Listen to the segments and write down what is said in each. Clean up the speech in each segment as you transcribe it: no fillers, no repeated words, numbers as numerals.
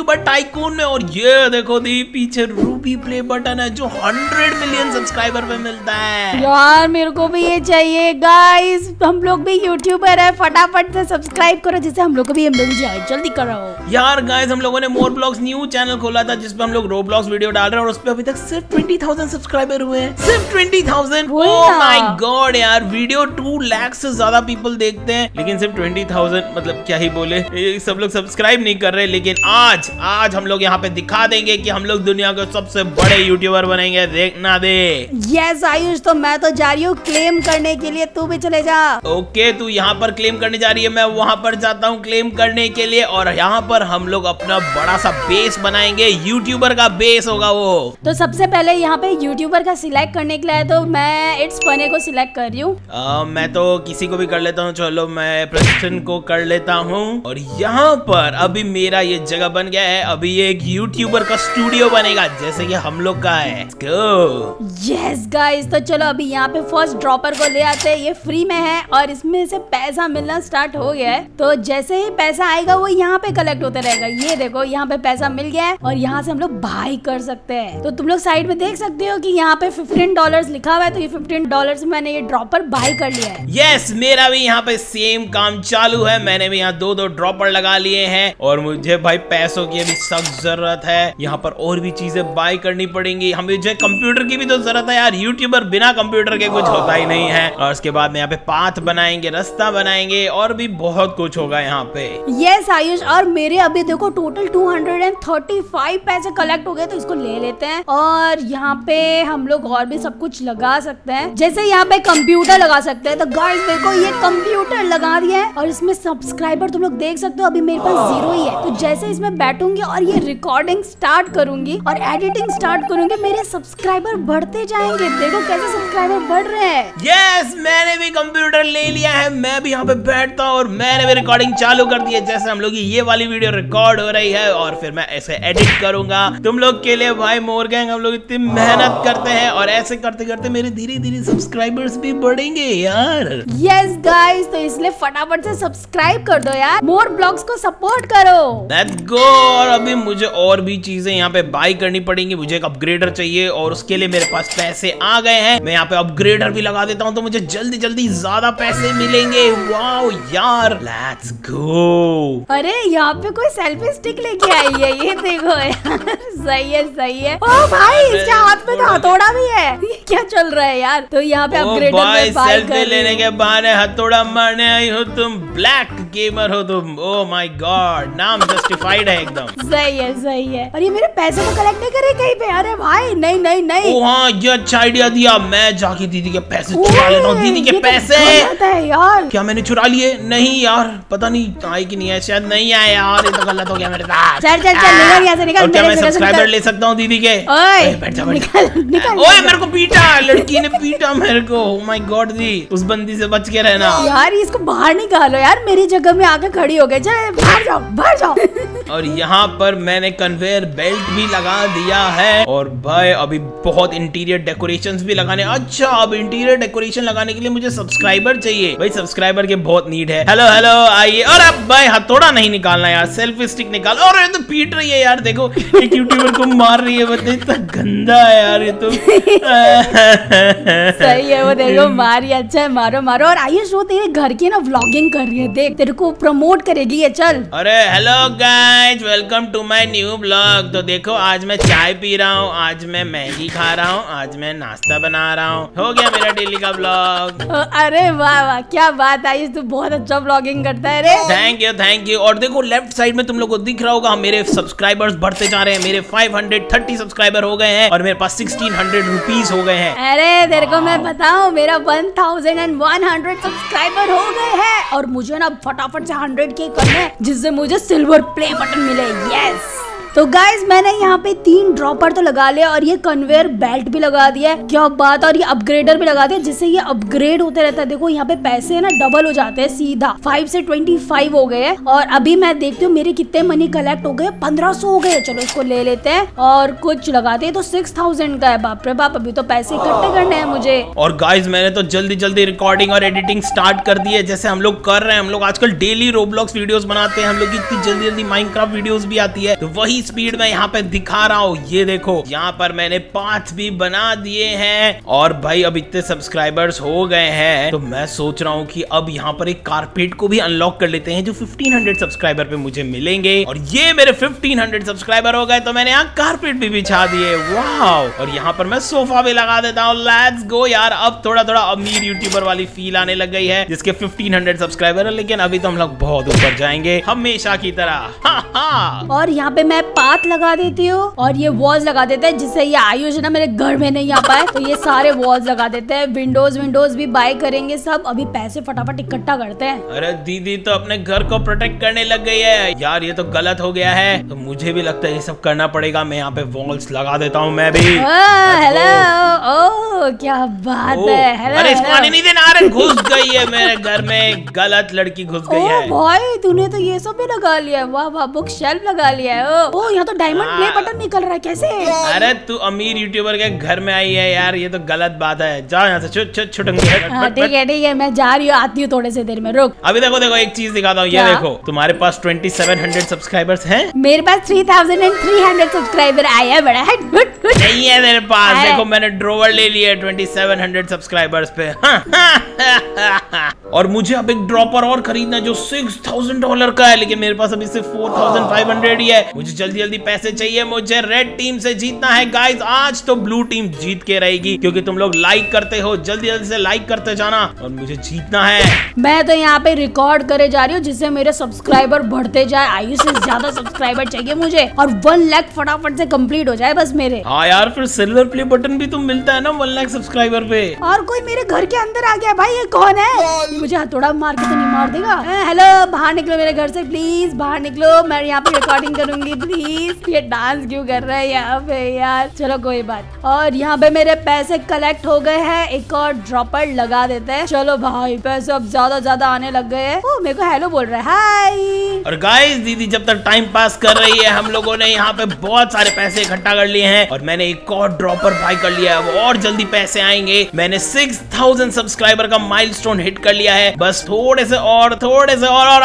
YouTuber tycoon में। और ये देखो दी पीछे रूबी प्ले बटन है जो 100 मिलियन सब्सक्राइबर पे मिलता है। यार मेरे को भी ये चाहिए गाइस, हम लोग भी यूट्यूबर है, फटाफट से सब्सक्राइब करो जिससे हम लोग को भी मिल जाए, जल्दी करो। यार गाइस हम लोगों ने MoreBlox न्यू चैनल खोला था जिसपे हम लोग रोब्लॉक्स वीडियो डाल रहे हैं और उसपे अभी तक सिर्फ 20,000 सब्सक्राइबर हुए हैं, सिर्फ 20,000। ओह माय गॉड यार, वीडियो 2 लाख से ज्यादा पीपल देखते हैं लेकिन सिर्फ 20,000, मतलब क्या ही बोले, सब लोग सब्सक्राइब नहीं कर रहे। लेकिन आज हम लोग यहाँ पे दिखा देंगे कि हम लोग दुनिया के सबसे बड़े यूट्यूबर बनेंगे, देखना दे। यस आयुष, तो मैं तो जा रही हूँ क्लेम करने के लिए, तू भी चले जा। ओके, तू यहाँ पर क्लेम करने जा रही है, मैं वहाँ पर जाता हूँ क्लेम करने के लिए। और यहाँ पर हम लोग अपना बड़ा सा बेस बनाएंगे, यूट्यूबर का बेस होगा वो। तो सबसे पहले यहाँ पे यूट्यूबर का सिलेक्ट करने के लिए, तो मैं इट्स फनी को सिलेक्ट कर रही हूँ। मैं तो किसी को भी कर लेता हूँ, चलो मैं प्रेस्टन को कर लेता हूँ। और यहाँ पर अभी मेरा ये जगह बन गया है, अभी ये एक यूट्यूबर का स्टूडियो बनेगा जैसे कि हम लोग का है। Let's go. Yes guys, तो चलो अभी यहाँ पे फर्स्ट ड्रॉपर को ले आते हैं। ये फ्री में है और इसमें से पैसा मिलना स्टार्ट हो गया है, तो जैसे ही पैसा आएगा वो यहाँ पे कलेक्ट होता रहेगा। ये देखो यहाँ पे पैसा मिल गया है और यहाँ से हम लोग बाई कर सकते हैं। तो तुम लोग साइड में देख सकते हो कि यहाँ पे $15 लिखा हुआ है, तो ये $15 मैंने ये ड्रॉपर बाई कर लिया है। यस, मेरा भी यहाँ पे सेम काम चालू है, मैंने भी यहाँ 2-2 ड्रॉपर लगा लिए हैं और मुझे भाई पैसों की अभी सख्त जरूरत है। यहाँ पर और भी चीजें बाय करनी पड़ेंगी, हमें जो कंप्यूटर की भी तो जरूरत है यार, यूट्यूबर बिना कंप्यूटर के कुछ होता ही नहीं है। और उसके बाद में यहाँ पे पाथ बनाएंगे, रास्ता बनाएंगे और भी बहुत कुछ होगा यहाँ पे। यस आयुष, और मेरे अभी देखो टोटल 235 पैसे कलेक्ट हो गए, तो इसको ले लेते हैं। और यहाँ पे हम लोग और भी सब कुछ लगा सकते हैं, जैसे यहाँ पे कंप्यूटर लगा सकते हैं। तो गाइस देखो ये कंप्यूटर लगा दिया है और इसमें सब्सक्राइबर तुम लोग देख सकते हो अभी मेरे पास 0 ही है। तो जैसे इसमें बैठूंगी और ये रिकॉर्डिंग स्टार्ट करूंगी और एडिटिंग स्टार्ट करूंगी, मेरे सब्सक्राइबर बढ़ते जाएंगे। देखो कैसे सब्सक्राइबर बढ़ रहे हैं। यस, मैंने भी कंप्यूटर ले लिया है, मैं भी यहाँ पे बैठता हूँ और मैंने भी रिकॉर्डिंग चालू कर दी है। जैसे हम लोग ये वाली वीडियो रिकॉर्ड हो रही है और फिर मैं ऐसे एडिट करूंगा तुम लोग के लिए। भाई मोर गैंग, हम लोग इतनी मेहनत करते हैं और ऐसे करते करते मेरे धीरे धीरे सब्सक्राइबर्स भी बढ़ेंगे यार। यस गाइस, तो इसलिए फटाफट से सब्सक्राइब कर दो यार, MoreBlox को सपोर्ट करो। Let's go. और अभी मुझे और भी चीजें यहाँ पे बाय करनी पड़ेंगी, मुझे एक अपग्रेडर चाहिए और उसके लिए मेरे पास पैसे आ गए हैं। मैं यहाँ पे अपग्रेडर भी लगा देता हूँ तो मुझे जल्दी जल्दी ज्यादा पैसे मिलेंगे। वाओ यार, लेट्स गो। अरे यहाँ पे कोई सेल्फी स्टिक लेके आई है, ये देखो यार। सही है सही है। ओ भाई, इसके हाथ में तो हथौड़ा भी है, ये क्या चल रहा है यार। तो यहाँ पे अपग्रेडर में बाय कर लेने के बहाने हथौड़ा मारने आई हो तुम, ब्लैक गेमर हो तुम। ओह माय गॉड, नाम जस्टिफाइड है एकदम। सही है सही है। और ये मेरे पैसे को कलेक्ट नहीं कर रहे कहीं पे। अरे भाई नहीं नहीं नहीं। ओ हाँ, ये अच्छा आइडिया दिया, मैं जाके दीदी के पैसे चुरा लेता हूँ। दीदी के पैसे है यार, क्या मैंने चुरा लिए? नहीं यार, पता नहीं आए की नहीं आए, शायद नहीं आए यार, ये तो गलत हो गया मेरे साथ। चल चल चल, निकल यहाँ से निकल। क्या मैं सब्सक्राइबर ले सकता हूँ दीदी के? ओए मेरे को पीटा, लड़की ने पीटा मेरे को। ओह माय गॉड दी, उस बंदी से बच के रहना यार, इसको बाहर निकालो यार, मेरी जगह में आके खड़ी हो गए। चल बाहर जाओ बाहर जाओ। और यहाँ पर मैंने कन्वेयर बेल्ट भी लगा दिया है और भाई अभी बहुत इंटीरियर डेकोरेशंस भी लगाने। अच्छा, अब इंटीरियर डेकोरेशन लगाने के लिए मुझे सब्सक्राइबर चाहिए, भाई सब्सक्राइबर के बहुत नीड है। हेलो हेलो आइए। और अब भाई हथौड़ा नहीं निकालना यार, सेल्फी स्टिक निकाल। और ये तो पीट रही है यार, देखो एक यूट्यूबर को मार रही है, बताइए इतना गंदा है यार ये तो। सही है, वो देखो मार रही है। अच्छा है, मारो मारो। और आयुष वो तेरे घर की ना व्लॉगिंग कर रही है, देख तेरे को प्रमोट करेगी ये, चल। अरे hello guys, welcome to my new blog. तो देखो आज मैं चाय पी रहा हूँ, आज मैं मैगी खा रहा हूँ, आज मैं नाश्ता बना रहा हूँ, हो गया मेरा डेली का ब्लॉग। अरे वाह वाह, क्या बात है आयुष, तू बहुत अच्छा ब्लॉगिंग करता है। Thank you thank you. और देखो लेफ्ट साइड में तुम लोग को दिख रहा होगा मेरे सब्सक्राइबर्स बढ़ते जा रहे हैं, मेरे 530 सब्सक्राइबर हो गए हैं और मेरे पास 1600 रुपीज हो गए हैं। अरे तेरे को मैं बताऊँ, मेरा 1100 सब्सक्राइबर हो गए हैं और मुझे ना फटाफट से 100K करना है जिससे मुझे सिल्वर प्ले बटन मिले। यस तो गाइज मैंने यहाँ पे 3 ड्रॉपर तो लगा लिया और ये कन्वेयर बेल्ट भी लगा दिया है, क्या बात, और ये अपग्रेडर भी लगा दिया जिससे ये अपग्रेड होते रहता है। देखो यहाँ पे पैसे है ना डबल हो जाते हैं, सीधा 5 से 25 हो गए। और अभी मैं देखती हूँ मेरे कितने मनी कलेक्ट हो गए, 1500 हो गए। चलो इसको ले लेते हैं और कुछ लगाते हैं तो 6000 का है। बाप रे बाप, अभी तो पैसे इकट्ठे करने हैं मुझे। और गाइज मैंने तो जल्दी जल्दी रिकॉर्डिंग और एडिटिंग स्टार्ट कर दी है, जैसे हम लोग कर रहे हैं। हम लोग आजकल डेली रोब्लॉक्स वीडियोस बनाते हैं, हम लोग इतनी जल्दी जल्दी माइनक्राफ्ट वीडियोस भी आती है, तो वही स्पीड में यहाँ पे दिखा रहा हूँ। ये देखो यहाँ पर मैंने 5 भी बना दिए हैं और भाई अब इतने सब्सक्राइबर्स हो गए हैं तो मैं सोच रहा हूँ कि अब यहाँ पर एक कारपेट को भी अनलॉक कर लेते हैं जो 1500 सब्सक्राइबर पे मुझे मिलेंगे। और ये मेरे 1500 सब्सक्राइबर हो गए तो मैंने यहाँ कारपेट भी बिछा दिए, वाह। और यहाँ पर मैं सोफा भी लगा देता हूँ, लेट्स गो यार। अब थोड़ा थोड़ा अमीर यूट्यूबर वाली फील आने लग गई है जिसके 1500 सब्सक्राइबर है, लेकिन अभी तो हम लोग बहुत ऊपर जाएंगे हमेशा की तरह, हा। और यहाँ पे मैं पाथ लगा देती हूँ और ये वॉल्स लगा देते हैं जिससे ये आयुष ना मेरे घर में नहीं आ पाए, तो ये सारे वॉल्स लगा देते हैं। विंडोज भी बाय करेंगे सब, अभी पैसे फटाफट इकट्ठा करते हैं। अरे दीदी तो अपने घर को प्रोटेक्ट करने लग गई है यार, ये तो गलत हो गया है, तो मुझे भी लगता है ये सब करना पड़ेगा। मैं यहाँ पे वॉल्स लगा देता हूँ मैं भी। हेलो, ओ क्या बात है। अरे इसको आने नहीं देना, अरे घुस गई है मेरे घर में, गलत लड़की घुस गई है। भाई तूने तो ये सब भी लगा लिया है, वाह वाह, बुक शेल्फ लगा लिया है। ओ यहाँ तो डायमंड प्ले बटन निकल रहा है, कैसे? अरे तू अमीर यूट्यूबर के घर में आई है यार, ये तो गलत बात है, जाओ यहाँ से, छुटंगी। ठीक है मैं जा रही हूँ, आती हूँ थोड़े से देर में, रुक। अभी देखो देखो एक चीज दिखाता हूँ, ये देखो तुम्हारे पास 2700 सब्सक्राइबर्स हैं, मेरे पास 3300 सब्सक्राइबर आया है, बड़ा नहीं है मेरे पास। देखो मैंने ड्रोवर ले लिया 2700 सब्सक्राइबर्स पे। और मुझे अब एक ड्रॉपर और खरीदना जो $6000 का है, लेकिन मेरे पास अभी सिर्फ 4500 ही है। मुझे जल्दी जल्दी पैसे चाहिए, मुझे रेड टीम से जीतना है गाइस। आज तो ब्लू टीम जीत के रहेगी क्योंकि तुम लोग लाइक करते हो, जल्दी जल्दी से लाइक करते जाना और मुझे जीतना है। मैं तो यहाँ पे रिकॉर्ड करे जा रही हूँ जिससे मेरे सब्सक्राइबर बढ़ते जाए, आयुष से ज्यादा सब्सक्राइबर चाहिए मुझे, और 1 लाख फटाफट से कम्प्लीट हो जाए बस मेरे। हाँ यार, फिर सिल्वर प्ले बटन भी तुम मिलता है ना 1 लाख सब्सक्राइबर पे। और कोई मेरे घर के अंदर आ गया, भाई ये कौन है? मुझे हथौड़ा मार के तो नहीं मार देगा? हेलो, बाहर निकलो मेरे घर से, प्लीज बाहर निकलो, मैं यहाँ पे रिकॉर्डिंग करूंगी प्लीज। ये डांस क्यों कर रहा है यहाँ पे यार? चलो कोई बात। और यहाँ पे मेरे पैसे कलेक्ट हो गए हैं, एक और ड्रॉपर लगा देते हैं। चलो भाई पैसे अब ज्यादा आने लग गए हैं। मेरे को हेलो बोल रहा है, हाय। और गाइस दीदी जब तक टाइम पास कर रही है, हम लोगों ने यहाँ पे बहुत सारे पैसे इकट्ठा कर लिए हैं और मैंने एक और ड्रॉपर बाय कर लिया है, और जल्दी पैसे आएंगे। मैंने 6000 सब्सक्राइबर का माइलस्टोन हिट कर लिया है, बस थोड़े से और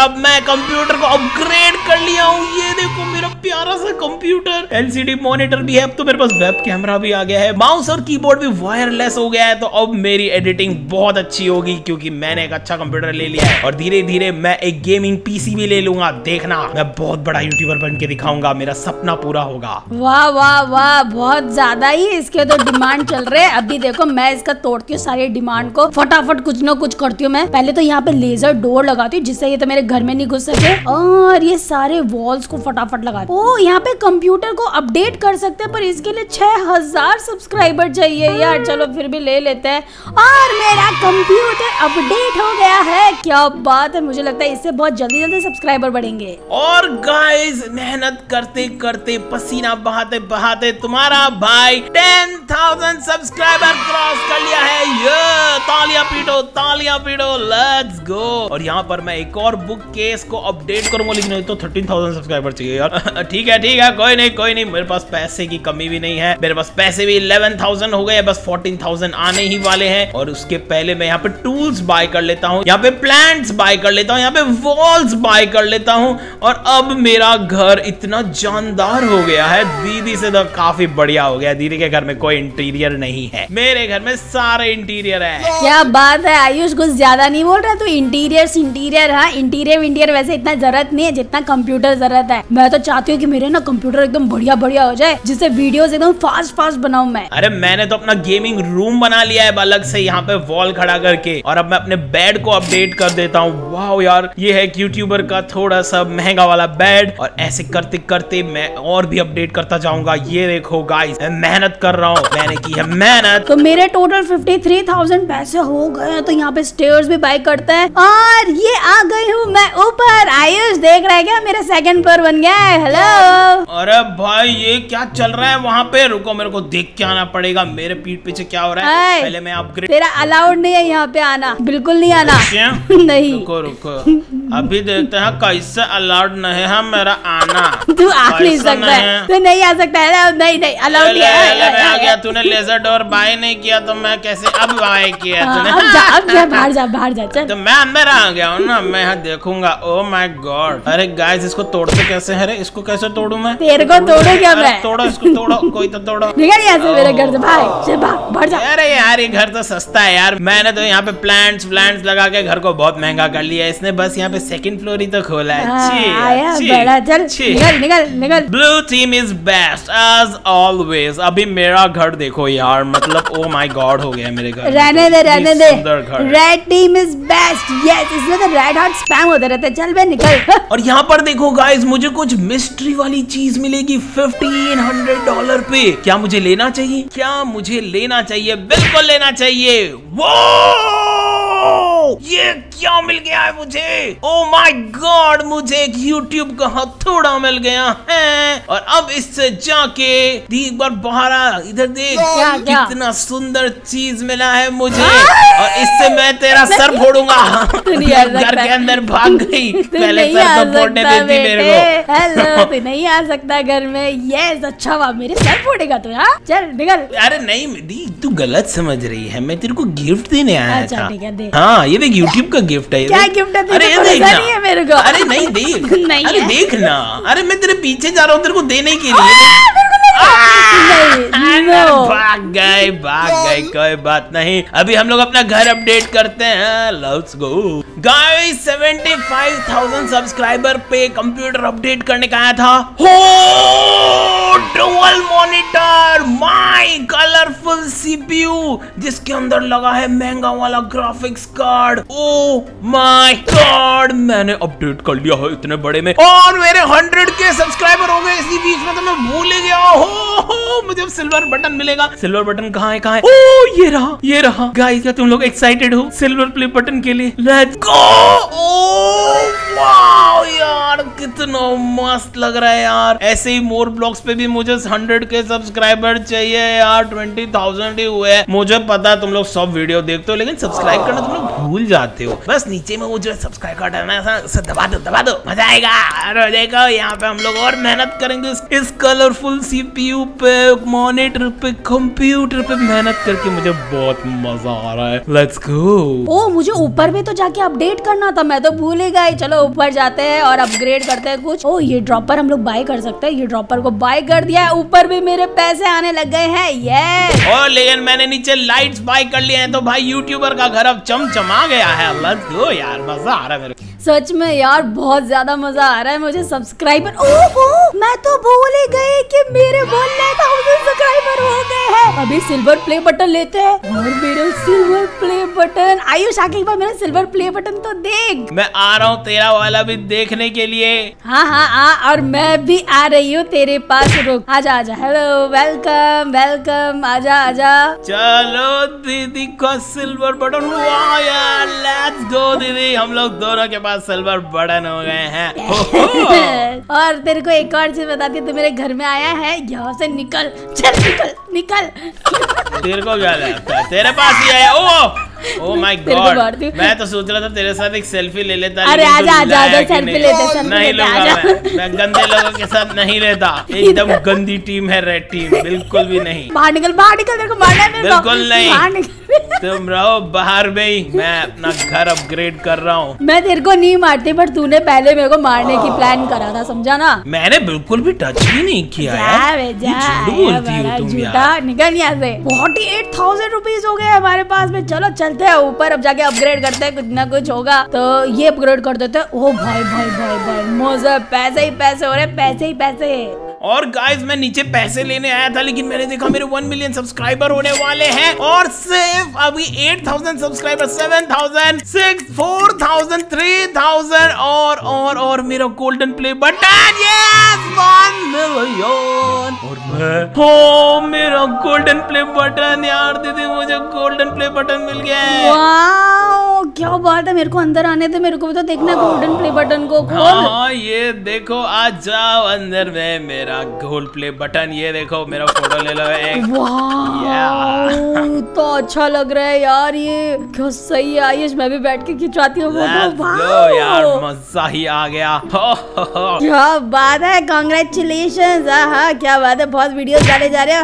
अब मैं कंप्यूटर को अपग्रेड कर लिया हूँ। ये देखो मेरा प्यारा सा कंप्यूटर, LCD मॉनिटर भी है, अब तो मेरे पास वेब कैमरा भी आ गया है, माउस और कीबोर्ड भी वायरलेस हो गया है, तो अब मेरी एडिटिंग बहुत अच्छी होगी क्योंकि मैंने एक अच्छा कंप्यूटर ले लिया है। और धीरे धीरे मैं एक गेमिंग PC भी ले लूंगा, देखना मैं बहुत बड़ा यूट्यूबर बन के दिखाऊंगा, मेरा सपना पूरा होगा। वाह वाह वाह, बहुत ज्यादा ही इसके तो डिमांड चल रहे है। अभी देखो मैं इसका तोड़ती हूँ सारी डिमांड को, फटाफट कुछ ना कुछ करती हूँ मैं। पहले तो यहाँ पे लेजर डोर लगाती हूँ जिससे ये तो मेरे घर में नहीं घुस सके, और ये सारे वॉल्स को फटाफट लगा। ओ यहाँ पे कंप्यूटर को अपडेट कर सकते हैं पर इसके लिए 6000 सब्सक्राइबर चाहिए यार, चलो फिर भी ले लेते हैं। और मेरा कंप्यूटर अपडेट हो गया है, क्या बात है, मुझे लगता है इससे बहुत जल्दी जल्दी सब्सक्राइबर बढ़ेंगे। और गाइस मेहनत करते करते, पसीना बहाते बहाते तुम्हारा भाई 10000 सब्सक्राइबर क्रॉस कर लिया है, ये तालियां पीटो तालियां पीटो, लेट्स गो। और यहाँ पर मैं एक और बुक केस को अपडेट करूंगा, लेकिन तो 13000 सब्सक्राइबर चाहिए यार। ठीक है कोई नहीं, मेरे पास पैसे की कमी भी नहीं है, मेरे पास पैसे भी 11000 हो गए, बस 14000 आने ही वाले हैं। और उसके पहले मैं यहाँ पे टूल्स बाय कर लेता हूँ, यहाँ पे प्लांट्स बाय कर लेता हूँ, यहाँ पे वॉल्स बाय कर लेता हूँ, और अब मेरा घर इतना जानदार हो गया है, दीदी से तो काफी बढ़िया हो गया। दीदी के घर में कोई इंटीरियर नहीं है, मेरे घर में सारे इंटीरियर है, क्या बात है। आयुष कुछ ज्यादा नहीं बोल रहा तो? इंटीरियर हाँ, इंटीरियर वैसे इतना जरूरत नहीं है जितना कंप्यूटर जरूरत है। मैं तो चाहती हूँ कि मेरे ना कंप्यूटर एकदम बढ़िया हो जाए जिससे वीडियोस एकदम फास्ट बनाऊं मैं। अरे मैंने तो अपना गेमिंग रूम बना लिया है अलग से, यहाँ पे वॉल खड़ा करके, और अब मैं अपने बेड को अपडेट कर देता हूँ। वाह यार, ये है यूट्यूबर का थोड़ा सा महंगा वाला बेड, और ऐसे करते करते मैं और भी अपडेट करता जाऊंगा। ये देखो गाइस मैं मेहनत कर रहा हूँ, मैंने की है मेहनत। तो मेरे टोटल 53000 पैसे हो गए, तो यहाँ पे स्टेयर्स भी बाय करते हैं और ये आ गई हूँ मैं ऊपर। आयुष देख रहा है क्या मेरा सेकंड फ्लोर बन गया है। हेलो, अरे भाई ये क्या चल रहा है वहाँ पे? रुको मेरे को देख के आना पड़ेगा मेरे पीठ पीछे क्या हो रहा है। पहले मैं अपग्रेड, तेरा अलाउड नहीं है यहाँ पे आना, बिल्कुल नहीं आना। नहीं रुको रुको अभी देखते हैं कैसे अलाउड नहीं है मेरा आना। तू आ नहीं सकता है, तू नहीं आ सकता है। नहीं नहीं अलाउड नहीं है। तूने लेजर डोर बाय नहीं किया तो मैं कैसे अब बाय किया तूने? अब जा बाहर जा, बाहर जा चल। तो मैं अंदर आ गया हूँ ना, मैं यहाँ देखूंगा। ओ माय गॉड, अरे गाइस इसको तोड़ते कैसे है? अरे इसको कैसे तोड़ू मैं? तेरे को तोड़ू क्या मैं? तोड़ो इसको, तोड़ो कोई तो तोड़ो। निकल यहाँ से मेरे घर से, भाई बाहर जा। अरे यार ये घर तो सस्ता है यार, मैंने तो यहाँ पे प्लांट्स व्लांट्स लगा के घर को बहुत महंगा कर लिया इसने। बस यहाँ पे सेकंड फ्लोर ही तो खोला है। बड़ा चल निकल निकल निकल। Blue team is best as always. अभी मेरा घर देखो यार, मतलब ओ माय गॉड हो गया मेरे घर। रहने दे रहने दे, red team is best. Yes, इसमें तो रेड हॉट स्पैम होते रहते। चल बे निकल। और यहाँ पर देखो गाइस मुझे कुछ मिस्ट्री वाली चीज मिलेगी $1500 पे। क्या मुझे लेना चाहिए? क्या मुझे लेना चाहिए? बिल्कुल लेना चाहिए। वो ये क्या मिल गया है मुझे? ओ माय गॉड, मुझे एक YouTube का हथौड़ा मिल गया है। और अब इससे जाके एक बार बाहर आ, इधर देख कितना सुंदर चीज मिला है मुझे। और इससे मैं तेरा सर फोड़ूंगा। घर के अंदर भाग गई, पहले सर फोड़ने देती मेरे को। हेलो, तू नहीं आ सकता घर में। यस, अच्छा वाह, मेरे सर फोड़ेगा तू? हाँ चल निकल। अरे नहीं दी, तू गलत समझ रही है, मैं तेरे को गिफ्ट देने आया था। हाँ ये देख YouTube का गिफ्ट है। क्या गिफ्ट है? अरे देखना नहीं है मेरे को। अरे नहीं देख नहीं, अरे देखना, अरे मैं तेरे पीछे जा रहा हूँ तेरे को देने के लिए। भाग गए भाग गए, कोई बात नहीं। अभी हम लोग अपना घर अपडेट करते हैं। लेट्स गो गाइस, 75,000 सब्सक्राइबर पे कंप्यूटर अपडेट करने का आया था। हो dual monitor, my colourful CPU जिसके अंदर लगा है महंगा वाला graphics card. Oh my God, मैंने अपडेट कर लिया है इतने बड़े में। और मेरे 100K सब्सक्राइबर हो गए इसी बीच में, तो मैं भूल ही गया। हो मुझे अब सिल्वर बटन मिलेगा। सिल्वर बटन कहाँ है कहाँ है? ओ ये रहा ये रहा। गाइस क्या तुम लोग एक्साइटेड हो सिल्वर प्ले बटन के लिए? Let's go. ओ वाओ यार, कितना मस्त लग रहा है यार। ऐसे ही मोर ब्लॉक्स पे भी मुझे 100K सब्सक्राइबर चाहिए यार। 20,000 ही हुए। मुझे पता है तुम लोग सब वीडियो देखते हो, लेकिन सब्सक्राइब करना तुम लोग भूल जाते हो। बस नीचे में वो जो सब्सक्राइब का बटन है दबा दो दबा दो, मजा आएगा। अरे देखो यहाँ पे हम लोग और मेहनत करेंगे इस कलरफुल CPU पे, मॉनिटर पे, कंप्यूटर पे मेहनत करके मुझे बहुत मजा आ रहा है। Let's go. ओ मुझे ऊपर भी तो जाके अपडेट करना था, मैं तो भूल ही गई। चलो ऊपर जाते हैं और अपग्रेड करते हैं कुछ। ओ ये ड्रॉपर हम लोग बाय कर सकते हैं। ये ड्रॉपर को बाय कर दिया है, ऊपर भी मेरे पैसे आने लग गए हैं। यस। और लेकिन मैंने नीचे लाइट्स बाय कर लिए हैं, तो भाई यूट्यूबर का घर अब चमचमा गया है। लेट्स गो यार, मजा आ रहा है मेरे को। सच में यार बहुत ज्यादा मजा आ रहा है मुझे। सब्सक्राइबर, ओहो मैं तो भूल ही गई कि मेरे 1,00,000 सब्सक्राइबर हो गए हैं। अभी सिल्वर प्ले बटन लेते हैं। और मेरा सिल्वर प्ले बटन, आयुष आके एक बार मेरा सिल्वर प्ले बटन तो देख। मैं आ रहा हूँ तेरा वाला भी देखने के लिए। हाँ हाँ हाँ, और मैं भी आ रही हूँ तेरे पास, रुक। आजा आजा। हेलो, वेलकम वेलकम, आजा आजा। चलो दीदी का सिल्वर बटन। वाह यार, लेट्स गो दीदी, हम लोग दोनों के पास सिल्वर बटन हो गए हैं। और तेरे को एक और चीज बताती हूँ, तू मेरे घर में आया है, यहाँ से निकल, चल निकल निकल। तेरे को क्या लगता है तेरे पास ही है? ओ माय गॉड, मैं तो सोच रहा था तेरे साथ एक सेल्फी ले लेता। अरे आजा आजा आजा, सेल्फी लेते। नहीं लूंगा मैं गंदे लोगों के साथ नहीं रहता। एकदम गंदी टीम है रेड टीम, बिल्कुल भी नहीं। बाहर निकल बाहर निकल, तेरे को मारना है मेरे को। बिल्कुल नहीं, तुम रहो बाहर में ही, मैं अपना घर अपग्रेड कर रहा हूँ। मैं तेरे को नहीं मारती, पर तूने पहले मेरे को मारने की प्लान करा था, समझा ना? मैंने बिल्कुल भी टच भी नहीं किया। निकल यहाँ से। 48,000 रुपीज हो गए हमारे पास में। चलो चलते हैं ऊपर, अब जाके अपग्रेड करते हैं, कुछ ना कुछ होगा। तो ये अपग्रेड कर देते हैं। ओ भाई भाई भाई भाई, मजा, पैसे ही पैसे हो रहे, पैसे ही पैसे। और गाइस मैं नीचे पैसे लेने आया था, लेकिन मैंने देखा मेरे 1,000,000 सब्सक्राइबर होने वाले हैं, और सिर्फ अभी 8,000 सब्सक्राइबर, 7,000, 6, 4,000, 3,000 और मेरा गोल्डन प्ले बटन। यस, 1,000,000। और मैं, हो मेरा गोल्डन प्ले बटन यार, दीदी मुझे गोल्डन प्ले बटन मिल गया है। वाओ क्या बात है, मेरे को अंदर आने दे, मेरे को भी तो देखना है गोल्डन प्ले बटन को। हाँ ये देखो, आ जाओ अंदर में, मेरा गोल्ड प्ले बटन, ये देखो मेरा फोटो ले लो एक। वाह तो अच्छा लग रहा है यार, ये क्या सही है आयुष, मैं भी बैठ के खिंचवाती हूँ फोटो। यार मजा ही आ गया, क्या बात है, कांग्रेचुलेशन। हाँ क्या बात है, बहुत वीडियो डाले जा रहे हो,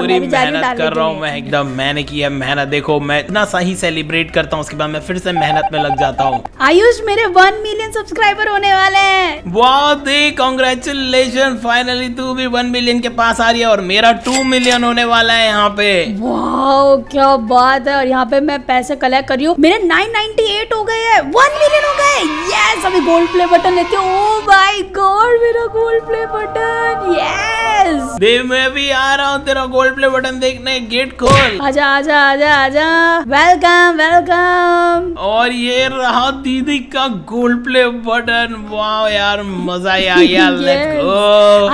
पूरी मेहनत कर रहा हूँ मैं एकदम, मैंने की है मेहनत। देखो मैं इतना सही सेलिब्रेट करता हूँ, उसके बाद मैं फिर से मेहनत में लग जाता हूँ। आयुष मेरे 1 मिलियन सब्सक्राइबर होने वाले हैं। वाह दे कांग्रेचुलेशन, फाइनली तू भी 1 मिलियन के पास आ रही है, और मेरा 2 मिलियन होने वाला है यहाँ पे। वाह क्या बात है, और यहाँ पे मैं पैसे कलेक्ट कर रही हूँ, मेरे 998 हो गए हैं, 1 मिलियन हो गए। यस अभी गोल्ड प्ले बटन लेती हूँ। ओ माय गॉड मेरा gold play button, yes Dev मैं भी आ रहा हूँ तेरा गोल्ड प्ले बटन देखने, गेट खोल। आजा आजा आजा आजा, वेलकम वेलकम। और ये रहा दीदी का गोल्ड प्ले बटन। वाह यार मजा आ गया, लेट्स गो।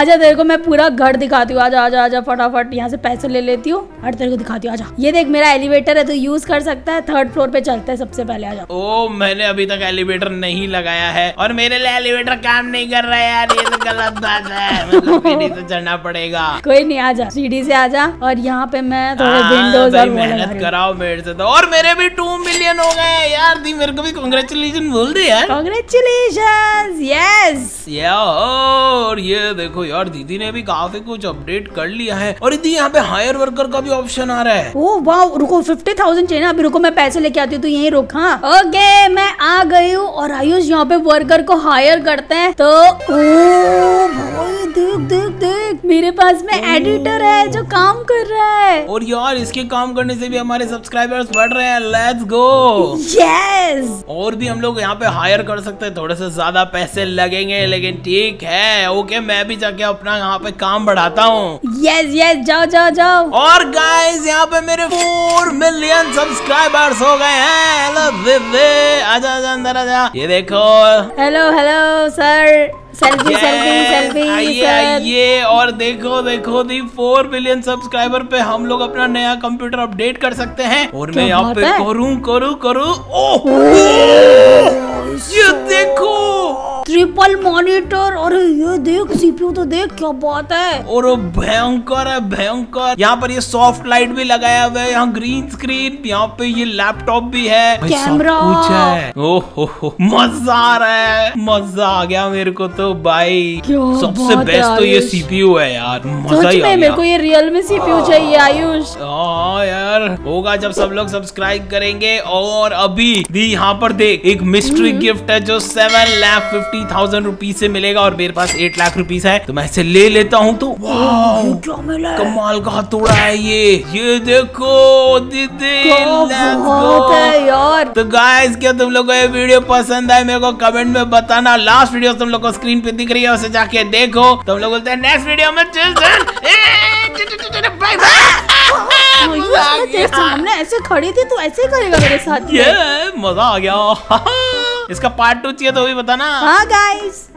आजा तेरे को मैं पूरा घर दिखाती हूँ, आजा आजा आजा, फटाफट यहाँ से पैसे ले लेती हूँ और तेरे को दिखाती हूँ। आजा ये देख मेरा एलिवेटर है, तू यूज कर सकता है, 3rd फ्लोर पे चलता है सबसे पहले। आजा। ओ मैंने अभी तक एलिवेटर नहीं लगाया है, और मेरे लिए एलिवेटर काम नहीं कर रहा है यार, ये तो गलत बात है, सीढ़ी से चढ़ना पड़ेगा। कोई नहीं आजा, सीढ़ी से आजा। और यहाँ पे मैं थोड़े विंडोज और मेहनत कराओ मेरे से तो, और मेरे भी 2 मिलियन हो गए यार। दी मेरे को भी कांग्रेचुलेशन बोल दे यार। Congratulation yes. और ये देखो यार दीदी ने भी काफी कुछ अपडेट कर लिया है, और दीदी यहाँ पे हायर वर्कर का भी ऑप्शन आ रहा है। ओ वाह, रुको 50,000 चाहिए ना, अभी रुको मैं पैसे लेके आती हूँ, तू यही रुक। हाँ ओके मैं आ गई हूँ, और आयुष यहाँ पे वर्कर को हायर करते हैं तो। ओ भाई देख देख देख, मेरे पास में एडिटर है जो काम कर रहा है, और यार इसके काम करने से भी हमारे सब्सक्राइबर्स बढ़ रहे हैं। Let's go yes. और भी हम लोग यहाँ पे हायर कर सकते हैं, थोड़े से ज्यादा पैसे लगेंगे लेकिन ठीक है। ओके मैं भी जाके अपना यहाँ पे काम बढ़ाता हूँ। यस यस जाओ जाओ जाओ। और गाइस यहाँ पे मेरे 4 मिलियन सब्सक्राइबर्स हो गए हैं। हेलो विवे, आजा आजा अंदर आजा, ये देखो। Hello hello sir, selfie selfie selfie आइए आइए। और देखो देखो दी 4 मिलियन सब्सक्राइबर पे हम लोग अपना नया कंप्यूटर अपडेट कर सकते हैं, और मैं यहाँ पे करूँ। ओह ये देखो 3 मॉनिटर, और ये देख सीपीयू तो देख, क्या बात है। और भयंकर है भयंकर, यहाँ पर ये सॉफ्ट लाइट भी लगाया हुआ है, यहाँ ग्रीन स्क्रीन, यहाँ पे ये लैपटॉप भी है, कैमरा है। ओहो मजा आ रहा है, मजा आ गया मेरे को तो भाई। सबसे बेस्ट तो ये सीपीयू है यार, मजा ही आ गया। मेरे को ये रियल में सीपीयू चाहिए आयुष। हाँ यार होगा जब सब लोग सब्सक्राइब करेंगे। और अभी दी यहाँ पर देख एक मिस्ट्री गिफ्ट है जो 7,50,000 रुपीज से मिलेगा, और मेरे पास 8 लाख रुपीज है तो मैं इसे ले लेता हूँ। तो क्या मिला, कमाल का हथौड़ा है ये देखो दीदी। यार तो गाइस क्या तुम लोगों को ये वीडियो पसंद आए, मेरे को कमेंट में बताना। लास्ट वीडियो तुम लोग को स्क्रीन पे दिख रही है, उसे जाके देखो। तुम लोग बोलते हैं नेक्स्ट वीडियो में तेरे सामने ऐसे खड़ी थी, तू ऐसे करेगा मेरे साथ? ये मजा आ गया। इसका पार्ट 2 चाहिए तो भी बताना। हाँ गाइस।